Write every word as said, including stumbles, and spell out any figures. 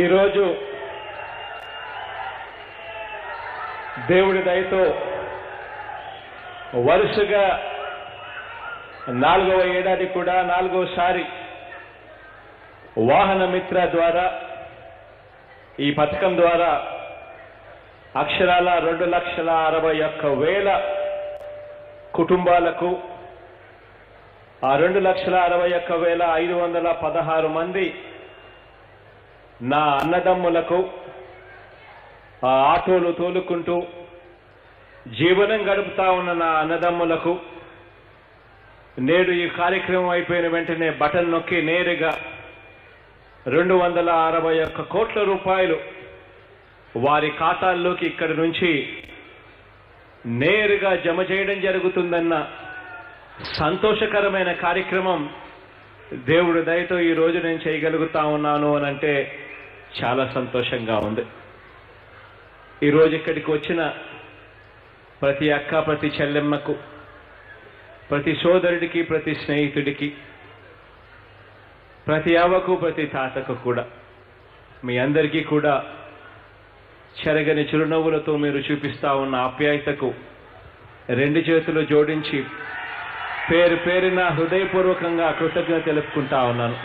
ఈరోజు దేవుడి దయతో వరుసగా నాలుగవ ఏడాది కూడా నాలుగోసారి వాహనమిత్ర ద్వారా ఈ పథకం ద్వారా అక్షరాల రెండు లక్షల అరవై ఒక్క వేల కుటుంబాలకు ఆ రెండు లక్షల అరవై ఒక్క వేల ఐదు వందల పదహారు మంది నా అన్నదమ్ములకు ఆ ఆటోలు తోలుకుంటూ జీవనం గడుపుతా ఉన్న నా అన్నదమ్ములకు నేడు ఈ కార్యక్రమం అయిపోయిన వెంటనే బటన్ నొక్కి నేరుగా రెండు వందల అరవై ఒక్క కోట్ల రూపాయలు వారి ఖాతాల్లోకి ఇక్కడి నుంచి నేరుగా జమ చేయడం జరుగుతుందన్న సంతోషకరమైన కార్యక్రమం దేవుడి దయతో ఈ రోజు నేను చేయగలుగుతా ఉన్నాను అని అంటే చాలా సంతోషంగా ఉంది. ఈరోజు ఇక్కడికి వచ్చిన ప్రతి అక్క, ప్రతి చెల్లెమ్మకు, ప్రతి సోదరుడికి, ప్రతి స్నేహితుడికి, ప్రతి అవ్వకు, ప్రతి తాతకు కూడా మీ అందరికీ కూడా చెరగని చిరునవ్వులతో మీరు చూపిస్తా ఉన్న ఆప్యాయతకు రెండు చేతులు జోడించి పేరు పేరున హృదయపూర్వకంగా కృతజ్ఞత తెలుపుకుంటా ఉన్నాను.